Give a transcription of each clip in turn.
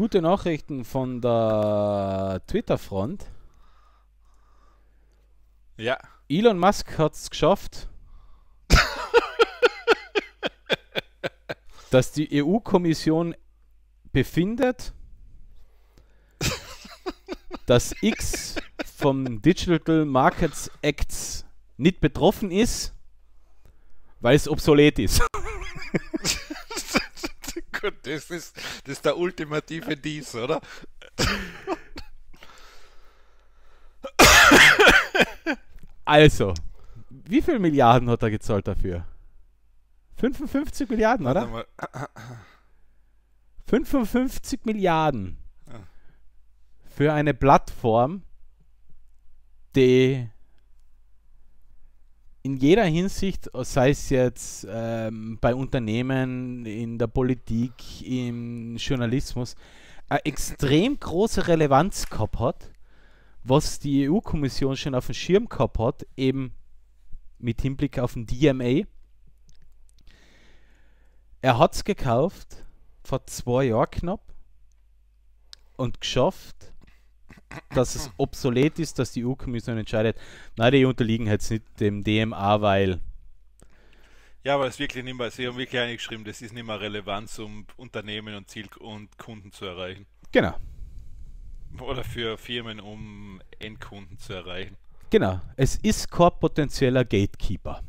Gute Nachrichten von der Twitter-Front. Ja. Elon Musk hat es geschafft, dass die EU-Kommission befindet, dass X vom Digital Markets Act nicht betroffen ist, weil es obsolet ist. Gut, das ist der ultimative Dies, oder? Also, wie viel Milliarden hat er gezahlt dafür? 55 Milliarden, oder? Warte mal. 55 Milliarden für eine Plattform, die in jeder Hinsicht, sei es jetzt bei Unternehmen, in der Politik, im Journalismus, eine extrem große Relevanz gehabt hat, was die EU-Kommission schon auf dem Schirm gehabt hat, eben mit Hinblick auf den DMA. Er hat es gekauft, vor 2 Jahren knapp, und geschafft, dass es obsolet ist, dass die EU-Kommission entscheidet, nein, die unterliegen jetzt nicht dem DMA, weil... Ja, aber es ist wirklich nicht mehr, sie haben wirklich eingeschrieben, das ist nicht mehr relevant, um Unternehmen und Ziel und Kunden zu erreichen. Genau. Oder für Firmen, um Endkunden zu erreichen. Genau, es ist kein potenzieller Gatekeeper.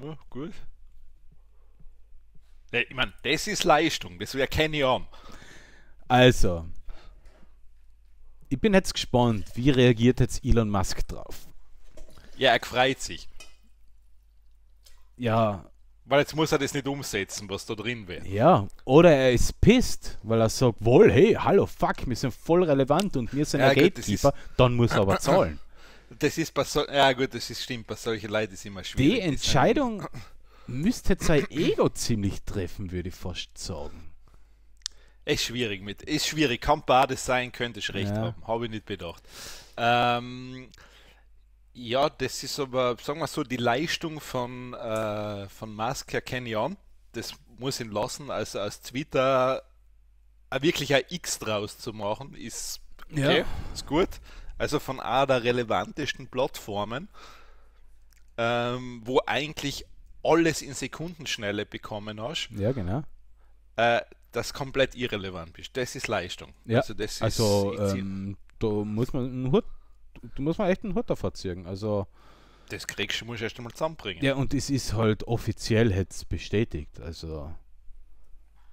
Ja, gut. Ich meine, das ist Leistung, das wäre keine Arm. Also... Ich bin jetzt gespannt, wie reagiert jetzt Elon Musk drauf? Ja, er freut sich. Ja. Weil jetzt muss er das nicht umsetzen, was da drin wäre. Ja, oder er ist pisst, weil er sagt, wohl, hey, hallo, fuck, wir sind voll relevant und wir sind ja, ein Gatekeeper, dann muss er aber zahlen. Das ist bei so, ja gut, das ist stimmt, bei solchen Leuten ist immer schwierig. Die Entscheidung müsste sein Ego ziemlich treffen, würde ich fast sagen. Ist schwierig mit. Ist schwierig. Kann beides sein, könnte ich recht haben. Habe ich nicht bedacht. Ja, das ist aber, sagen wir so, die Leistung von Musk erkenne ich an. Das muss ihn lassen. Also aus Twitter wirklich ein X draus zu machen, ist okay, ja. Ist gut. Also von einer der relevantesten Plattformen, wo eigentlich alles in Sekundenschnelle bekommen hast. Ja, genau. Das komplett irrelevant bist. Das ist Leistung. Ja. Also, das ist da muss man einen Hut, da muss man echt einen Hut davor ziehen. Also das kriegst du, musst du erst einmal zusammenbringen. Ja, und es ist halt offiziell jetzt bestätigt. Also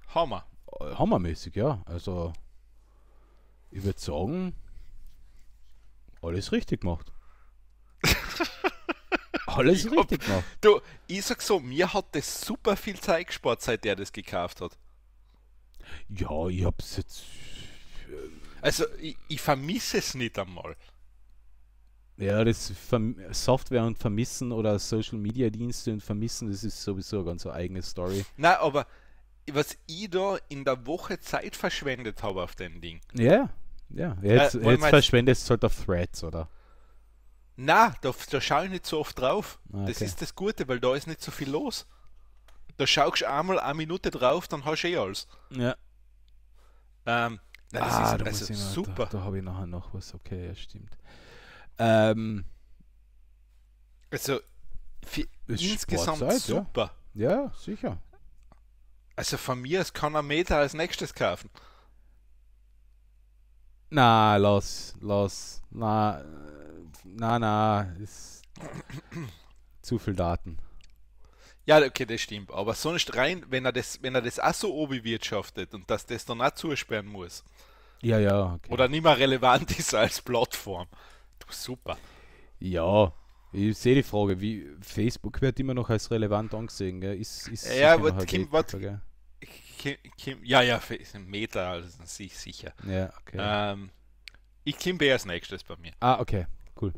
Hammer. Hammermäßig, ja. Also ich würde sagen, alles richtig gemacht. Alles richtig gemacht. Du, ich sag so, mir hat das super viel Zeit gespart, seit der das gekauft hat. Ja, ich hab's jetzt... Also, ich vermisse es nicht einmal. Ja, das Software und Vermissen oder Social-Media-Dienste und Vermissen, das ist sowieso ganz eine eigene Story. Nein, aber was ich da in der Woche Zeit verschwendet habe auf dem Ding. Ja, ja. Jetzt verschwendest du halt auf Threads, oder? Nein, da schaue ich nicht so oft drauf. Okay. Das ist das Gute, weil da ist nicht so viel los. Da schaust du einmal eine Minute drauf, dann hast du alles. Ja. Nein, das ist da also super. Da habe ich nachher noch was. Okay, ja, stimmt. Also insgesamt Sportzeit, super. Ja. Ja, sicher. Also von mir, es kann ein Meta als nächstes kaufen. Na, los. Na, ist zu viel Daten. Ja, okay, das stimmt. Aber sonst rein, wenn er das auch so obi wirtschaftet und dass das dann auch zusperren muss. Ja, ja. Okay. Oder nicht mehr relevant ist als Plattform. Du, super. Ja, ich sehe die Frage, wie Facebook wird immer noch als relevant angesehen, gell? Ja, was Kim, ja, Meta, also sicher. Ja, okay. Ich Kim wäre als nächstes bei mir. Ah, okay, cool.